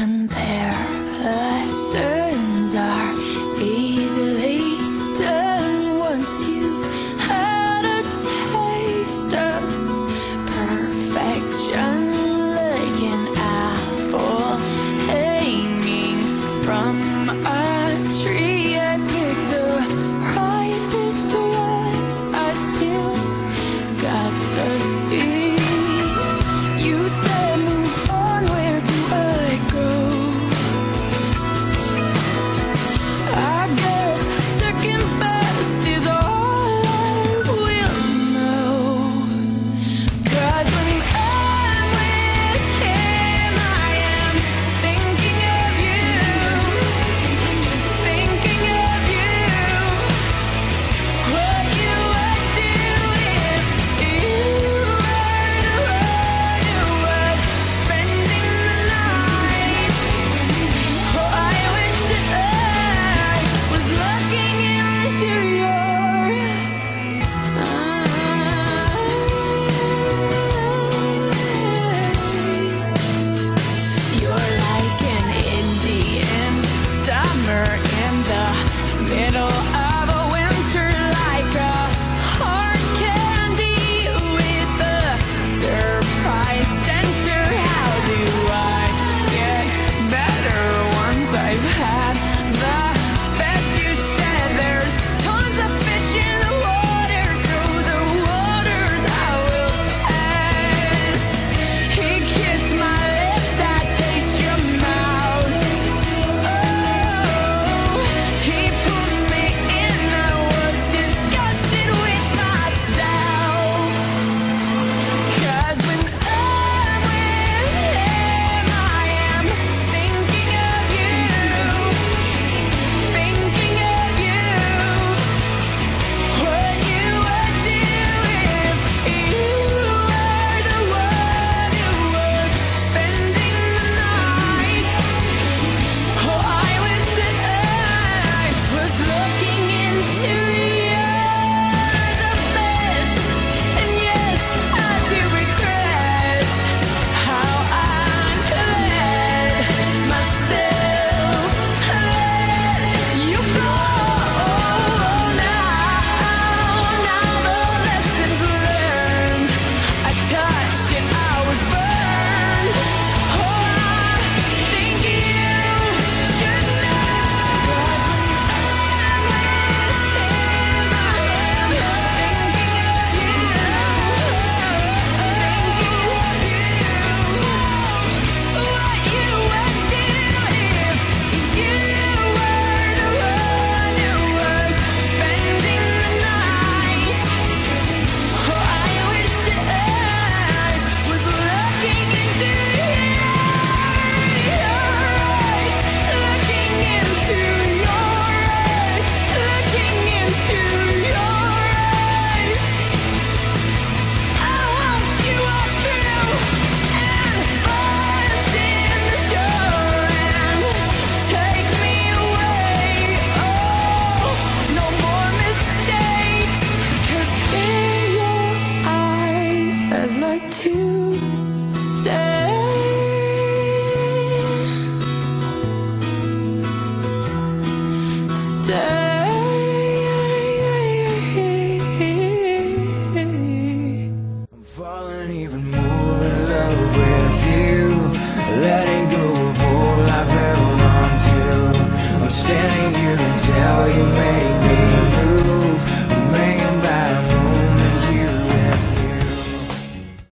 compare. Lessons are easily done once you had a taste of perfection, like an apple hanging from a tree. I pick the ripest one, I still got the seed. You said move on, where do I go? I guess second best is all I will know. 'Cause when I'm with him, I am thinking of you, thinking of you. What you would do if you were the one who was spending the night. Oh, I wish that I was looking into your eyes. You're like an Indian summer in the middle of a winter, like a hard candy with a surprise center. How do I get better once I've had the best? You said there's tons of fish in the water, so the waters I will test. He kissed my lips, I taste your mouth. Oh, he pulled me in, I was disgusted with myself. 'Cause when I'm with him, I am thinking of you, thinking of you. What you would do if you were the one who was spending the night. Oh, I wish that I was looking into you're the best. And yes, I do regret how I let myself let you go. Now the lessons learned, I touched you, I was burned. Oh, I think you should know. 'Cause when I'm with him, I am thinking of you, thinking of you. What you would do if you were the one who was spending the night. Oh, I wish that I was looking into your eyes, looking into your eyes, looking into your eyes. I want you all through and bust in the door and take me away. Oh, no more mistakes. 'Cause in your eyes, I'd like to stay. I'm falling even more in love with you, letting go of all I've held on to. I'm standing here until you make